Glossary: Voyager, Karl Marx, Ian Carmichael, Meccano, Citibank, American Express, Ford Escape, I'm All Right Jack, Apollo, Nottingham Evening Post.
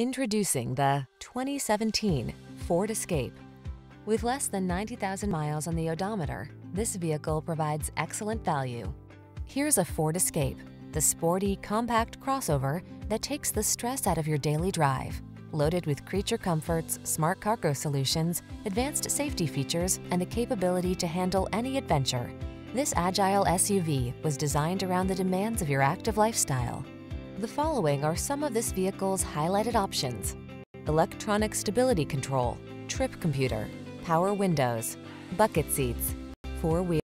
Introducing the 2017 Ford Escape. With less than 90,000 miles on the odometer, this vehicle provides excellent value. Here's a Ford Escape, the sporty, compact crossover that takes the stress out of your daily drive. Loaded with creature comforts, smart cargo solutions, advanced safety features, and the capability to handle any adventure, this agile SUV was designed around the demands of your active lifestyle. The following are some of this vehicle's highlighted options: electronic stability control, trip computer, power windows, bucket seats, four-wheel